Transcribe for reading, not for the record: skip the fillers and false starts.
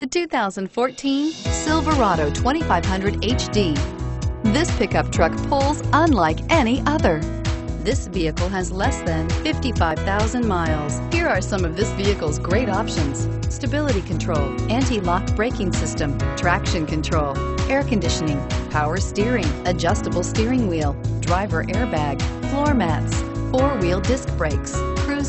The 2014 Silverado 2500 HD. This pickup truck pulls unlike any other. This vehicle has less than 55,000 miles. Here are some of this vehicle's great options: stability control, anti-lock braking system, traction control, air conditioning, power steering, adjustable steering wheel, driver airbag, floor mats, four-wheel disc brakes, cruise